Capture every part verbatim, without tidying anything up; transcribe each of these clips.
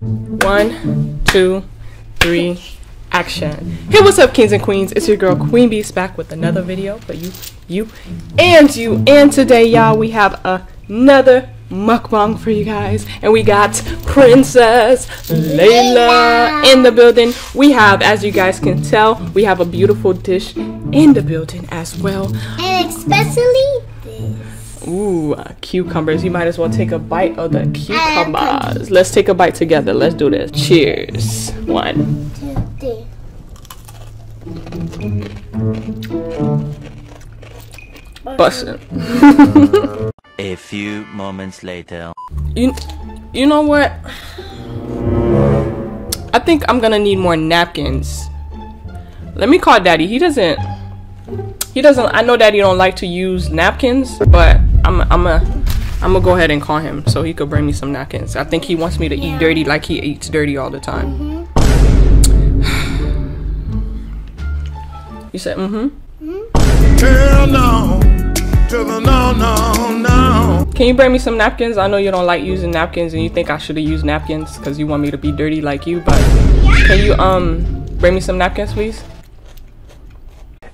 One, two, three, action. Hey, what's up, kings and queens? It's your girl Queen Beast back with another video for you, you, and you. And today, y'all, we have another mukbang for you guys. And we got Princess Layla in the building. We have, as you guys can tell, we have a beautiful dish in the building as well. And especially this. Ooh, cucumbers. You might as well take a bite of the cucumbers. Let's take a bite together. Let's do this. Cheers. One, two, three. Bussin'. A few moments later. You, you know what? I think I'm gonna need more napkins. Let me call Daddy. He doesn't. He doesn't. I know Daddy don't like to use napkins, but. I'm I'm a, I'm gonna go ahead and call him so he could bring me some napkins. I think he wants me to yeah. eat dirty like he eats dirty all the time. Mm-hmm. You said mm-hmm. Mm-hmm. Tell no, tell the no, no, no. Can you bring me some napkins? I know you don't like using napkins, and you think I should have used napkins because you want me to be dirty like you. But yeah. Can you um bring me some napkins, please?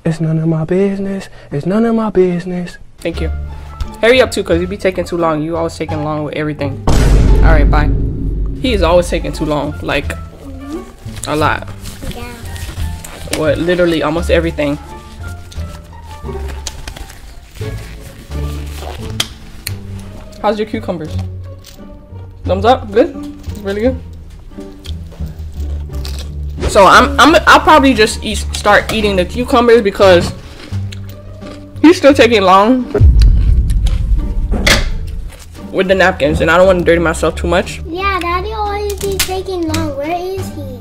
It's none of my business. It's none of my business. Thank you. Hurry up too, cause you be taking too long. You always taking long with everything. All right, bye. He is always taking too long, like a lot. Yeah. What? Literally, almost everything. How's your cucumbers? Thumbs up. Good. It's really good. So I'm, I'm, I'll probably just eat, start eating the cucumbers because he's still taking long with the napkins, and I don't want to dirty myself too much. Yeah, Daddy always be taking long. Where is he?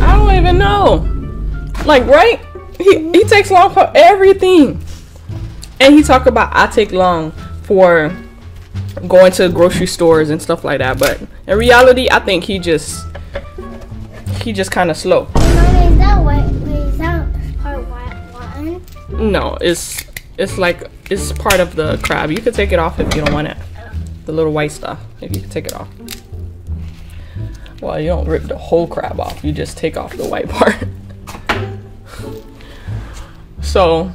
I don't even know. Like, right? He mm-hmm. he takes long for everything. And he talked about I take long for going to grocery stores and stuff like that. But in reality, I think he just he just kind of slow. Hey, Mommy, is that what? Is that part one? No, it's it's like it's part of the crab. You could take it off if you don't want it. The little white stuff, if you can take it off. Well, you don't rip the whole crab off, you just take off the white part. So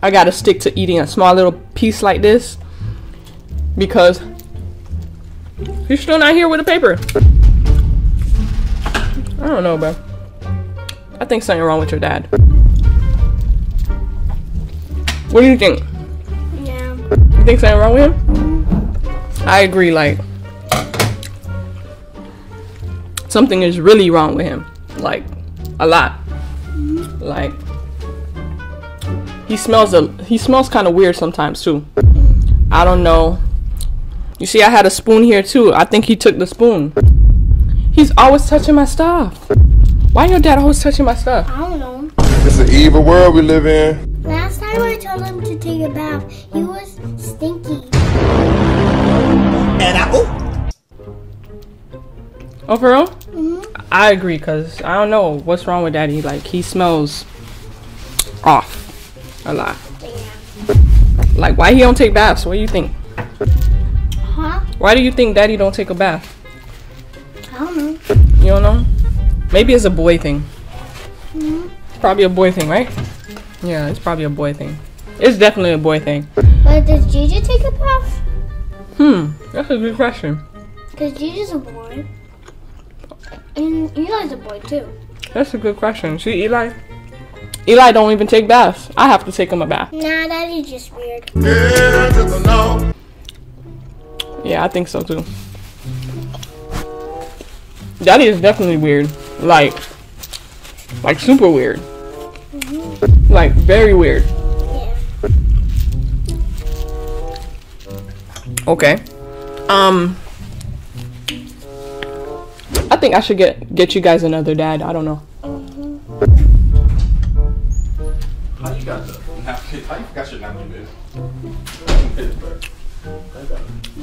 I gotta stick to eating a small little piece like this because he's still not here with the paper. I don't know, bro. I think something wrong with your dad. What do you think? Yeah. You think something wrong with him? I agree, like, something is really wrong with him, like, a lot. Mm-hmm. Like, he smells a, he smells kind of weird sometimes, too. I don't know. You see, I had a spoon here, too. I think he took the spoon. He's always touching my stuff. Why your dad always touching my stuff? I don't know. It's an evil world we live in. Last time I told him to take a bath, he was stinky. And I, oh. oh, for real? Mm-hmm. I agree, because I don't know what's wrong with Daddy. Like, he smells off a lot. Yeah. Like, why he don't take baths? What do you think? Huh? Why do you think Daddy don't take a bath? I don't know. You don't know? Maybe it's a boy thing. Mm-hmm. It's probably a boy thing, right? Yeah, it's probably a boy thing. It's definitely a boy thing. But does Gigi take a bath? Hmm, that's a good question. Because Gigi's a boy. And Eli's a boy too. That's a good question. See, Eli? Eli don't even take baths. I have to take him a bath. Nah, that is just weird. Yeah, I think so too. Daddy is definitely weird. Like, like super weird. Mm-hmm. Like, very weird. Okay, um, I think I should get get you guys another dad. I don't know. Mm-hmm. How you got the napkin? How you got your napkin?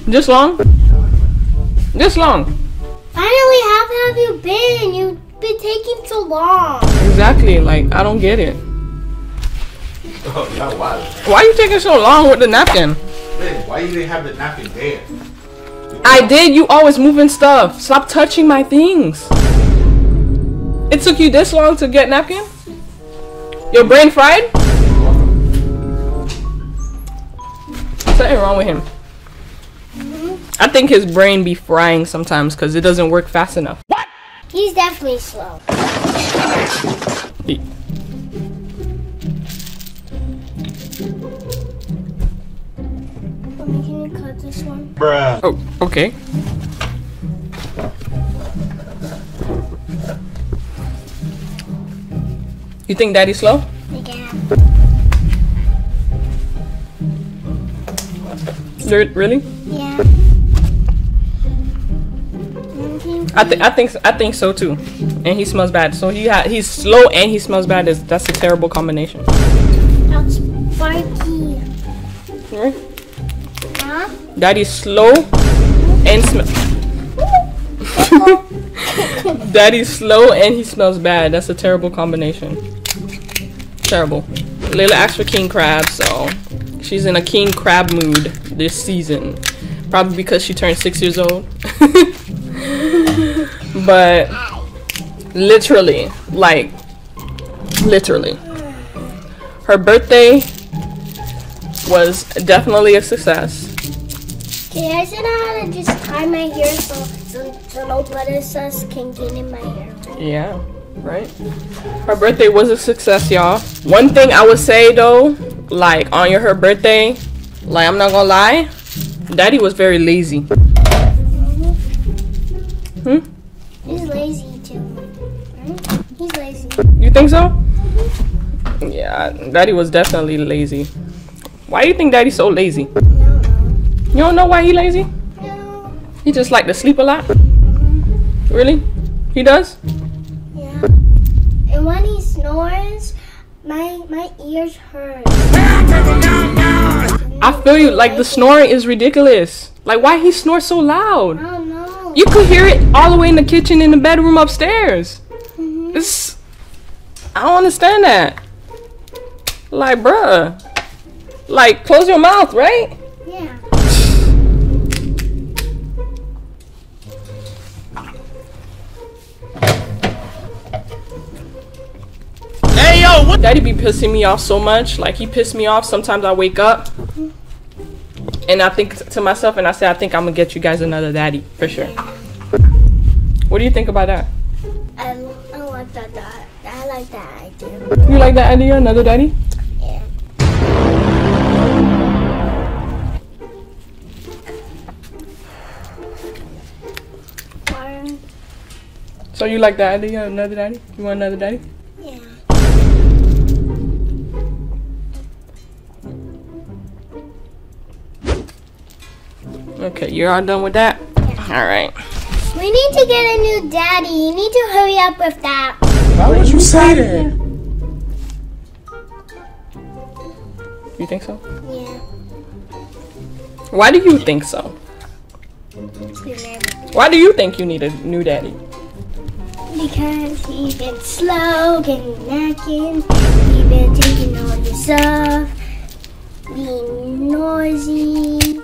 This long? This long? Finally, how have you been? You've been taking so long. Exactly. Like, I don't get it. Oh, yeah, why? Why are you taking so long with the napkin? Why you didn't have the napkin there? I did. You always moving stuff. Stop touching my things. It took you this long to get napkin? Your brain fried? Something wrong with him. I think his brain be frying sometimes because it doesn't work fast enough. What? He's definitely slow. He Can you cut this one? Bruh. Oh, okay. You think daddy's slow? Yeah. Really? Yeah. I think I think I think so too. And he smells bad. So he ha he's slow and he smells bad. Is that's a terrible combination. That's sparky. Yeah. Huh? Daddy's slow and smell. Daddy's slow and he smells bad. That's a terrible combination. Terrible. Layla asked for king crab, so she's in a king crab mood this season. Probably because she turned six years old. But literally, like, literally, her birthday was definitely a success. Okay, I said I had to just tie my hair so, so, so nobody else can get in my hair. Yeah, right? Her birthday was a success, y'all. One thing I would say, though, like, on your her birthday, like, I'm not gonna lie, Daddy was very lazy. Mm-hmm. Hmm? He's lazy, too. Right? He's lazy. You think so? Mm-hmm. Yeah, Daddy was definitely lazy. Why do you think Daddy's so lazy? No. You don't know why he lazy? No. He just like to sleep a lot? Mm-hmm. Really? He does? Yeah. And when he snores, my my ears hurt. I feel you. Like, the snoring is ridiculous. Like, why he snores so loud? I don't know. You could hear it all the way in the kitchen, in the bedroom, upstairs. Mm-hmm. It's... I don't understand that. Like, bruh. Like, close your mouth, right? Yeah. Hey, yo, what? Daddy be pissing me off so much. Like, he pissed me off. Sometimes I wake up and I think to myself and I say, I think I'm gonna get you guys another daddy for sure. What do you think about that? I, I like that, that. I like that idea. You like that idea? Another daddy? So you like that idea, another daddy? You want another daddy? Yeah. Okay, you're all done with that? Yeah. Alright. We need to get a new daddy. You need to hurry up with that. Why would you say that? You think so? Yeah. Why do you think so? Why do you think you need a new daddy? Because he's been slow, getting knacking, he's been taking all your stuff, being noisy.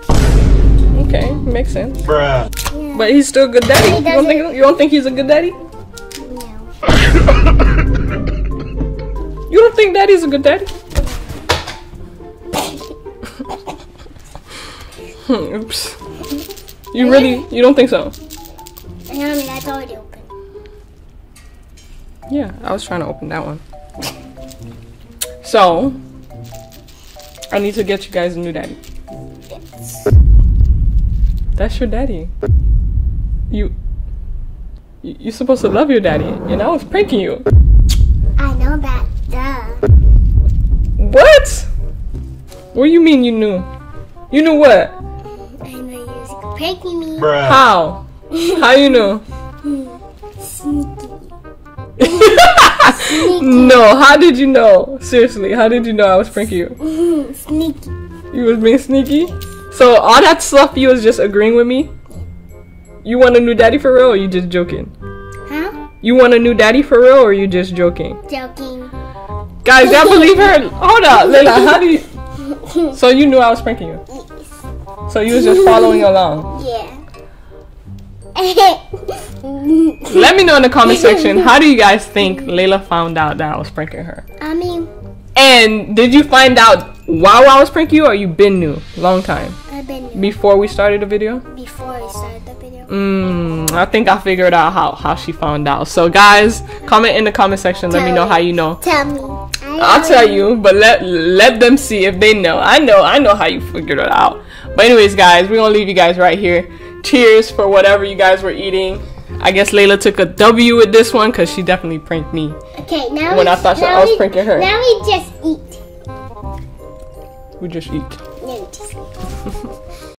Okay, makes sense. Bruh. Yeah. But he's still a good daddy? You don't, think, you don't think he's a good daddy? No. You don't think daddy's a good daddy? Oops. You really, you don't think so? I mean, that's all I do. Yeah, I was trying to open that one. So, I need to get you guys a new daddy. Yes. That's your daddy. You, you, you're supposed to love your daddy, and I was pranking you. I know that, duh. What? What do you mean you knew? You knew what? I knew you was pranking me. Bruh. How? How you knew? Sneaky. No, how did you know? Seriously, how did you know I was pranking you? Sneaky. You was being sneaky? So all that stuff you was just agreeing with me? You want a new daddy for real or you just joking? Huh? You want a new daddy for real or you just joking? Joking. Guys, y'all believe her? Hold up, Layla, how do you... So you knew I was pranking you? Yes. So you was just following along? Yeah. Let me know in the comment section, how do you guys think Layla found out that I was pranking her? I mean... And did you find out while I was pranking you, or you been new? Long time. I've been new. Before we started the video? Before we started the video. Mmm, I think I figured out how, how she found out. So guys, comment in the comment section, tell let me know how you know. Tell me. I'll tell you, but let let them see if they know. I know, I know how you figured it out. But anyways, guys, we're gonna leave you guys right here. Cheers for whatever you guys were eating. I guess Layla took a W with this one because she definitely pranked me. Okay, now when we, I thought now I was we, pranking her. Now we just eat. We just eat. No, we just eat.